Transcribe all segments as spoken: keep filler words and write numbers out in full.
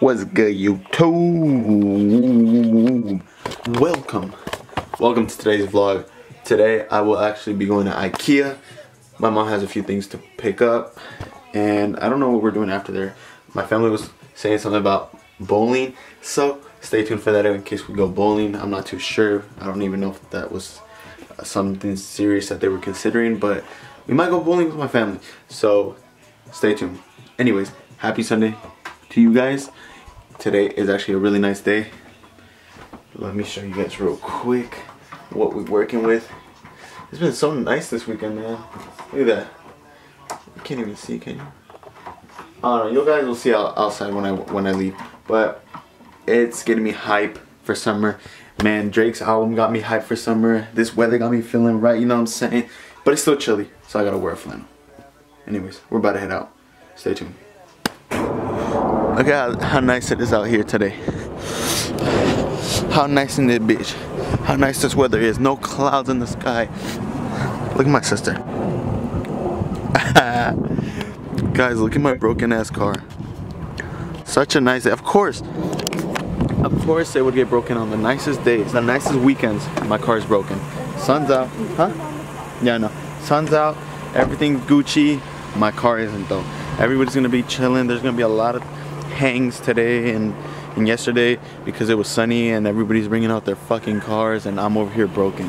What's good, YouTube? Welcome. Welcome to today's vlog. Today, I will actually be going to IKEA. My mom has a few things to pick up, and I don't know what we're doing after there. My family was saying something about bowling, so stay tuned for that in case we go bowling. I'm not too sure. I don't even know if that was something serious that they were considering, but we might go bowling with my family, so stay tuned. Anyways, happy Sunday to you guys. Today is actually a really nice day. Let me show you guys real quick what we're working with. It's been so nice this weekend, man. Look at that. You can't even see, can you? I don't know, you guys will see outside when I when I leave, but it's getting me hype for summer. Man, Drake's album got me hype for summer. This weather got me feeling right, you know what I'm saying? But it's still chilly, so I gotta wear a flannel. Anyways, we're about to head out. Stay tuned. Look at how, how nice it is out here today. How nice in this bitch. How nice this weather is. No clouds in the sky. Look at my sister. Guys, look at my broken ass car. Such a nice day. Of course. Of course it would get broken on the nicest days. The nicest weekends. My car is broken. Sun's out. Huh? Yeah, I know. Sun's out. Everything's Gucci. My car isn't though. Everybody's going to be chilling. There's going to be a lot of hangs today and, and yesterday because it was sunny and everybody's bringing out their fucking cars and I'm over here broken.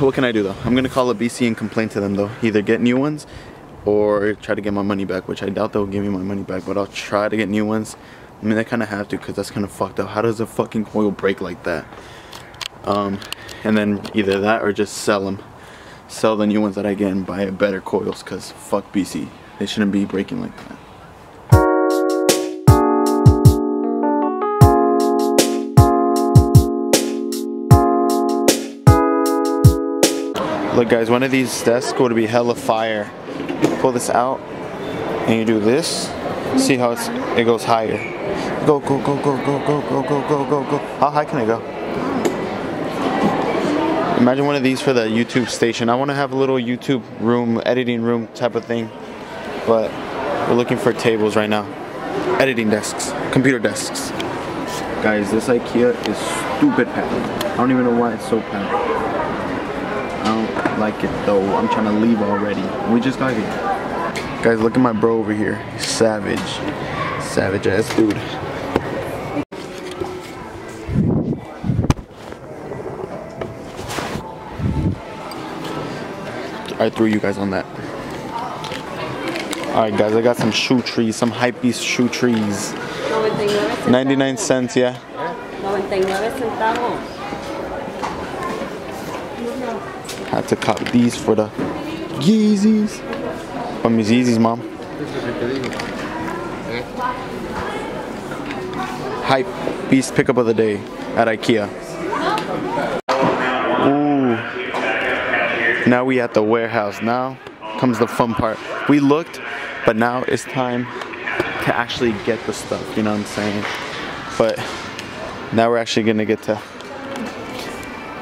What can I do though? I'm gonna call up B C and complain to them though. Either get new ones or try to get my money back, which I doubt they'll give me my money back, but I'll try to get new ones. I mean, I kind of have to because that's kind of fucked up. How does a fucking coil break like that? Um, and then either that or just sell them. Sell the new ones that I get and buy better coils because fuck B C. They shouldn't be breaking like that. Look guys, one of these desks would be hella fire. Pull this out and you do this. See how it's, it goes higher. Go, go, go, go, go, go, go, go, go, go, go. How high can I go? Imagine one of these for the YouTube station. I want to have a little YouTube room, editing room type of thing. But we're looking for tables right now. Editing desks, computer desks. Guys, this IKEA is stupid packed. I don't even know why it's so packed. I don't like it though. I'm trying to leave already. We just got here. Guys, look at my bro over here. He's savage. Savage ass dude. I threw you guys on that. Alright guys, I got some shoe trees. Some Hypebeast shoe trees. ninety-nine cents, yeah. Had to cop these for the Yeezys. From his Yeezys, mom. Hypebeast pickup of the day at IKEA. Ooh. Now we at the warehouse. Now comes the fun part. We looked, but now it's time to actually get the stuff. You know what I'm saying? But now we're actually gonna get to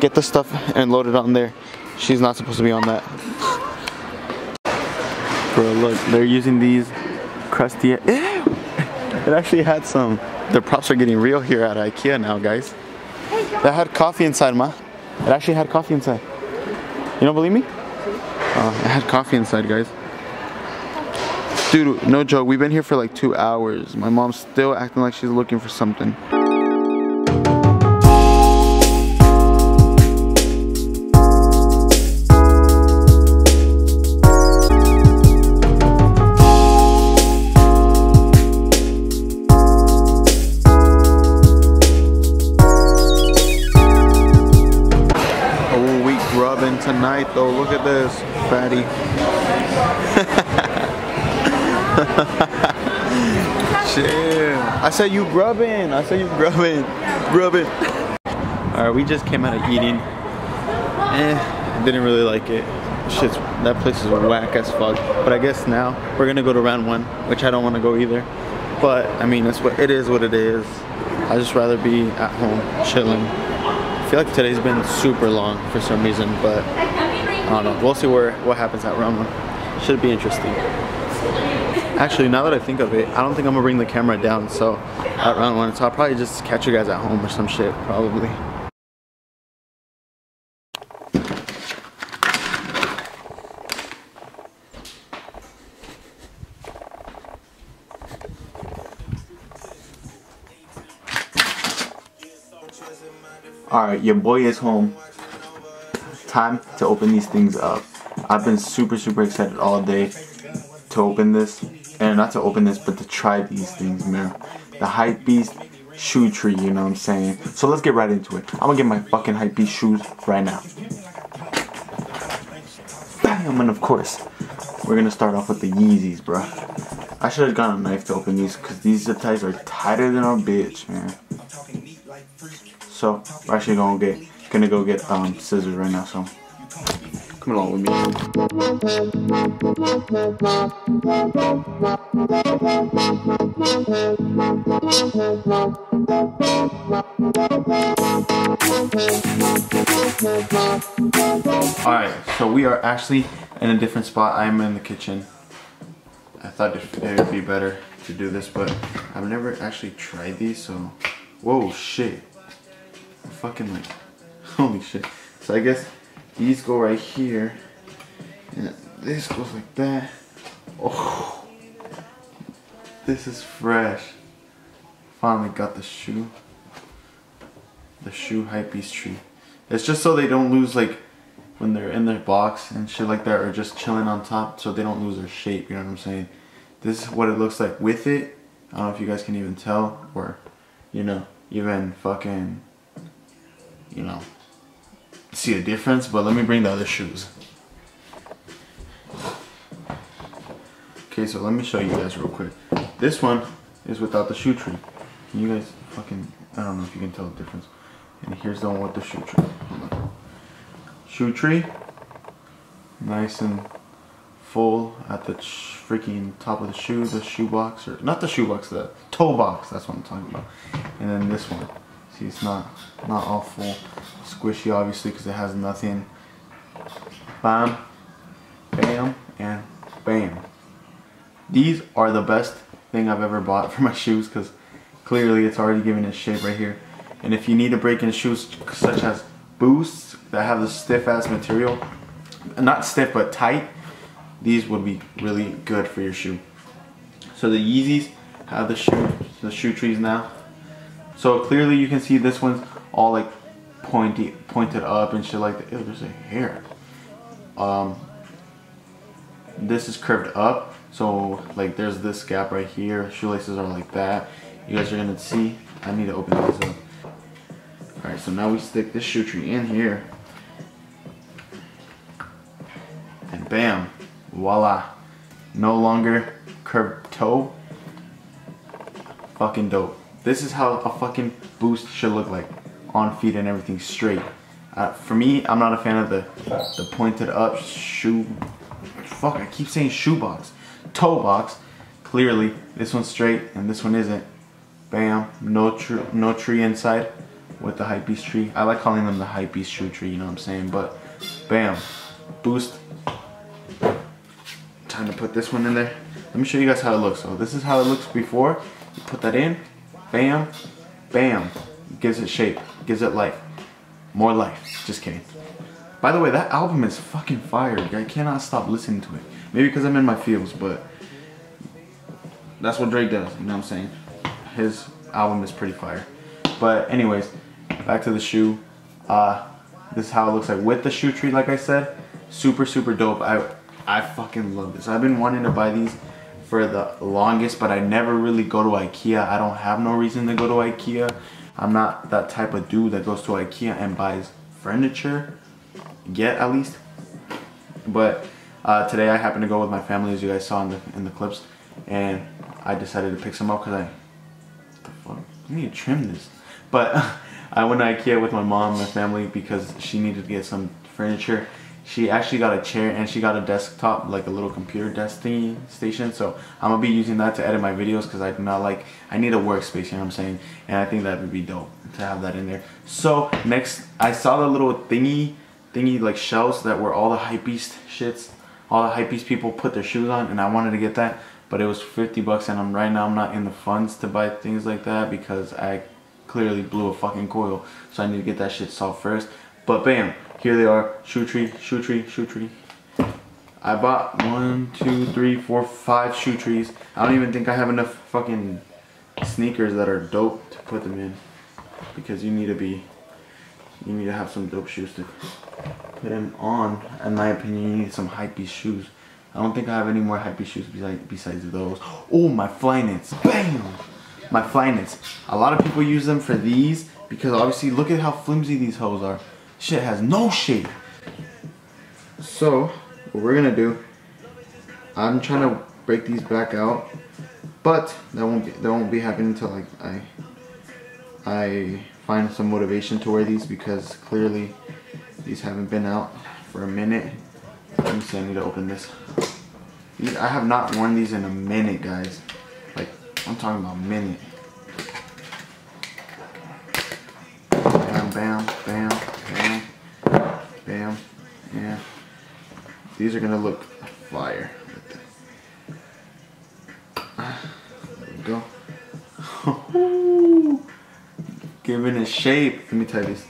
get the stuff and load it on there. She's not supposed to be on that. Bro, look, they're using these crusty. Ew! It actually had some. The props are getting real here at IKEA now, guys. That had coffee inside, ma. It actually had coffee inside. You don't believe me? Uh, it had coffee inside, guys. Dude, no joke, we've been here for like two hours. My mom's still acting like she's looking for something. Tonight though, look at this fatty. Chill. I said you grubbing. I said you grubbing. Grubbing. Alright, we just came out of eating. Eh, didn't really like it. Shit's, that place is whack as fuck. But I guess now we're gonna go to round one, which I don't wanna go either. But I mean, that's what it is what it is. I'd just rather be at home chilling. I feel like today's been super long for some reason, but I don't know. We'll see where what happens at round one. Should be interesting. Actually, now that I think of it, I don't think I'm gonna bring the camera down, so at round one, so I'll probably just catch you guys at home or some shit, probably. Alright, your boy is home. Time to open these things up. I've been super, super excited all day to open this. And not to open this, but to try these things, man. The HYPEBEAST shoe tree, you know what I'm saying? So let's get right into it. I'm gonna get my fucking HYPEBEAST shoes right now. Bam! And of course, we're gonna start off with the Yeezys, bro. I should have gotten a knife to open these, because these zip ties are tighter than our bitch, man. So we're actually gonna get gonna go get um scissors right now, so come along with me. Alright, so we are actually in a different spot. I am in the kitchen. I thought it would be better to do this, but I've never actually tried these, so whoa shit. Fucking like, holy shit. So I guess these go right here, and this goes like that. Oh, this is fresh. Finally got the shoe, the shoe HYPEBEAST tree. It's just so they don't lose, like when they're in their box and shit like that, or just chilling on top, so they don't lose their shape, you know what I'm saying? This is what it looks like with it. I don't know if you guys can even tell, or you know, even fucking you know, see a difference, but let me bring the other shoes. Okay, so let me show you guys real quick. This one is without the shoe tree. Can you guys fucking, I don't know if you can tell the difference. And here's the one with the shoe tree. Hold on. Shoe tree, nice and full at the freaking top of the shoe, the shoe box, or not the shoe box, the toe box, that's what I'm talking about. And then this one. See, it's not not all full, squishy obviously because it has nothing. Bam, bam, and bam. These are the best thing I've ever bought for my shoes, because clearly it's already giving it shape right here. And if you need to break in shoes such as Boosts that have the stiff ass material, not stiff but tight, these would be really good for your shoe. So the Yeezys have the shoe the shoe trees now. So clearly you can see this one's all like pointy, pointed up and shit like that. Ew, there's a hair. Um, this is curved up, so like there's this gap right here. Shoelaces are like that. You guys are gonna see. I need to open this up. All right, so now we stick this shoe tree in here, and bam, voila. No longer curved toe. Fucking dope. This is how a fucking Boost should look like, on feet and everything straight. Uh, for me, I'm not a fan of the the pointed up shoe. Fuck, I keep saying shoe box, toe box. Clearly, this one's straight and this one isn't. Bam, no tree, no tree inside with the HYPEBEAST tree. I like calling them the HYPEBEAST shoe tree. You know what I'm saying? But bam, Boost. Time to put this one in there. Let me show you guys how it looks. So this is how it looks before. You put that in. Bam, bam, gives it shape, gives it life, more life, just kidding. By the way, that album is fucking fire, I cannot stop listening to it. Maybe because I'm in my feels, but that's what Drake does, you know what I'm saying? His album is pretty fire. But anyways, back to the shoe. Uh, this is how it looks like with the shoe tree, like I said. Super, super dope. I, I fucking love this. I've been wanting to buy these for the longest, but I never really go to IKEA. I don't have no reason to go to IKEA. I'm not that type of dude that goes to IKEA and buys furniture, yet at least. But uh, today I happened to go with my family, as you guys saw in the in the clips, and I decided to pick some up because I, what the fuck, I need to trim this. But I went to IKEA with my mom and my family because she needed to get some furniture. She actually got a chair and she got a desktop, like a little computer desk thingy station. So I'm gonna be using that to edit my videos because I do not like, I need a workspace, you know what I'm saying? And I think that would be dope to have that in there. So next, I saw the little thingy, thingy like shelves that were all the HYPEBEAST shits. All the HYPEBEAST people put their shoes on, and I wanted to get that. but it was fifty bucks, and I'm right now I'm not in the funds to buy things like that because I clearly blew a fucking coil, so I need to get that shit solved first. But bam, here they are. Shoe tree, shoe tree, shoe tree. I bought one, two, three, four, five shoe trees. I don't even think I have enough fucking sneakers that are dope to put them in, because you need to be, you need to have some dope shoes to put them on. In my opinion, you need some hypey shoes. I don't think I have any more hypey shoes besides, besides those. Oh, my Flyknits. Bam! My Flyknits. A lot of people use them for these because obviously look at how flimsy these hoes are. Shit has no shape. So, what we're gonna do, I'm trying to break these back out, but that won't be, that won't be happening until like I I find some motivation to wear these, because clearly these haven't been out for a minute. Let me see, I need to open this. These, I have not worn these in a minute, guys. Like, I'm talking about a minute. Bam, bam, bam, bam, bam, yeah. These are gonna look fire. There we go. Giving it shape. Let me tell you this.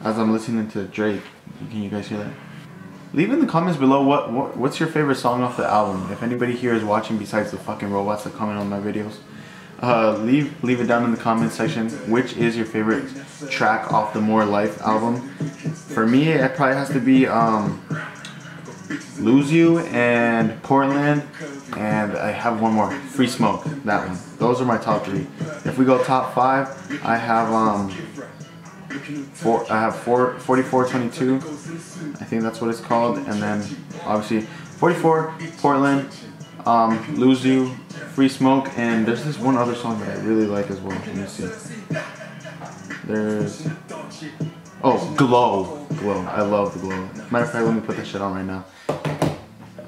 As I'm listening to Drake, can you guys hear that? Leave in the comments below what, what what's your favorite song off the album. If anybody here is watching besides the fucking robots that comment on my videos, uh, leave leave it down in the comments section. Which is your favorite track off the More Life album? For me, it probably has to be um. Lose You and Portland, and I have one more, Free Smoke, that one. Those are my top three. If we go top five, I have um four, I have four, forty-four twenty-two, I think that's what it's called, and then obviously forty-four, Portland, um, Lose You, Free Smoke, and there's this one other song that I really like as well. Let me see. There's oh Glow, Glow. I love the Glow. Matter of fact, let me put that shit on right now.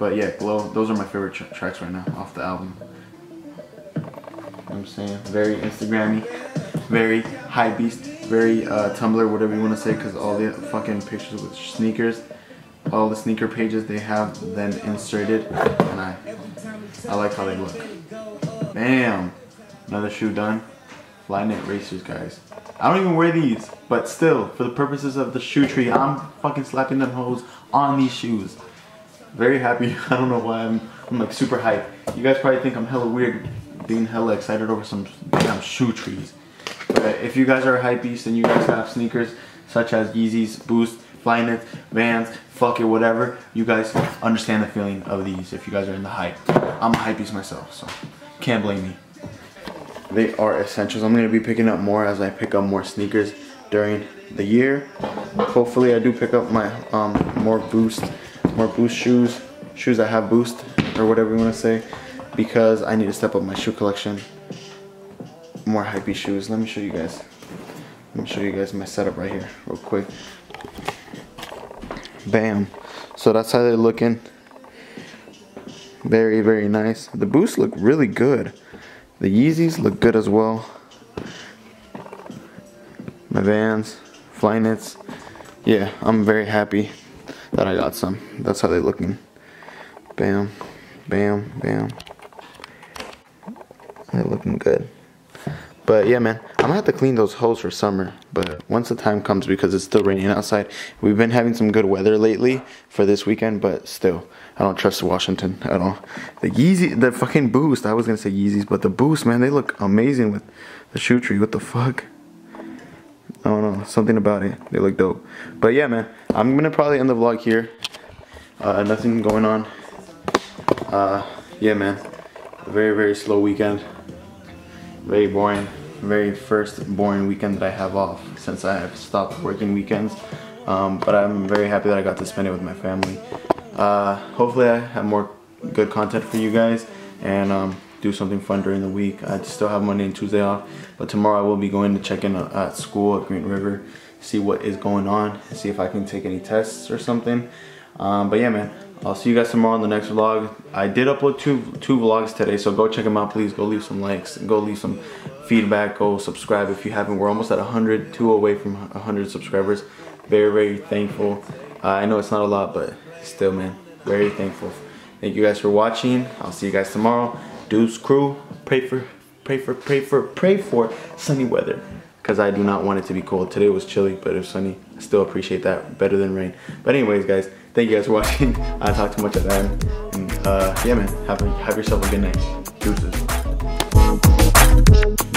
But yeah, Glow, those are my favorite tr tracks right now off the album. You know what I'm saying? Very Instagram-y, very Hypebeast, very uh, Tumblr, whatever you want to say, because all the fucking pictures with sneakers, all the sneaker pages, they have them inserted, and I I like how they look. Bam! Another shoe done. Flyknit racers, guys. I don't even wear these, but still, for the purposes of the shoe tree, I'm fucking slapping them hoes on these shoes. Very happy. I don't know why I'm, I'm like super hyped. You guys probably think I'm hella weird being hella excited over some damn shoe trees. But if you guys are Hypebeast and you guys have sneakers such as Yeezys, Boost, Flyknits, Vans, fuck it, whatever, you guys understand the feeling of these if you guys are in the hype. I'm a Hypebeast myself, so can't blame me. They are essentials. I'm going to be picking up more as I pick up more sneakers during the year. Hopefully I do pick up my um, more Boost. More Boost shoes, shoes that have Boost, or whatever you want to say, because I need to step up my shoe collection. More hypey shoes. Let me show you guys. Let me show you guys my setup right here, real quick. Bam. So that's how they're looking. Very, very nice. The Boosts look really good. The Yeezys look good as well. My Vans, Flyknits. Yeah, I'm very happy that I got some. That's how they're looking. Bam, bam, bam. They're looking good. But yeah, man, I'm gonna have to clean those holes for summer, but once the time comes, because it's still raining outside. We've been having some good weather lately for this weekend, but still, I don't trust Washington at all. The Yeezy, the fucking Boost, I was gonna say Yeezys, but the Boost, man, they look amazing with the shoe tree. What the fuck? I don't know, something about it. They look dope. But yeah, man, I'm gonna probably end the vlog here. Uh, nothing going on. Uh, yeah, man, very, very slow weekend. Very boring. Very first boring weekend that I have off since I have stopped working weekends. Um, but I'm very happy that I got to spend it with my family. Uh, hopefully I have more good content for you guys, and um, do something fun during the week. I still have Monday and Tuesday off, but tomorrow I will be going to check in at school at Green River, see what is going on, see if I can take any tests or something. Um, but yeah, man, I'll see you guys tomorrow in the next vlog. I did upload two two vlogs today, so go check them out, please. Go leave some likes, go leave some feedback, go subscribe if you haven't. We're almost at one hundred, two away from one hundred subscribers. Very, very thankful. Uh, I know it's not a lot, but still, man, very thankful Thank you guys for watching. I'll see you guys tomorrow. Deuce crew, pray for, pray for, pray for, pray for sunny weather. Because I do not want it to be cold. Today was chilly, but it was sunny. I still appreciate that better than rain. But anyways, guys, thank you guys for watching. I talked too much at that. And uh, yeah, man, have, have yourself a good night. Deuces.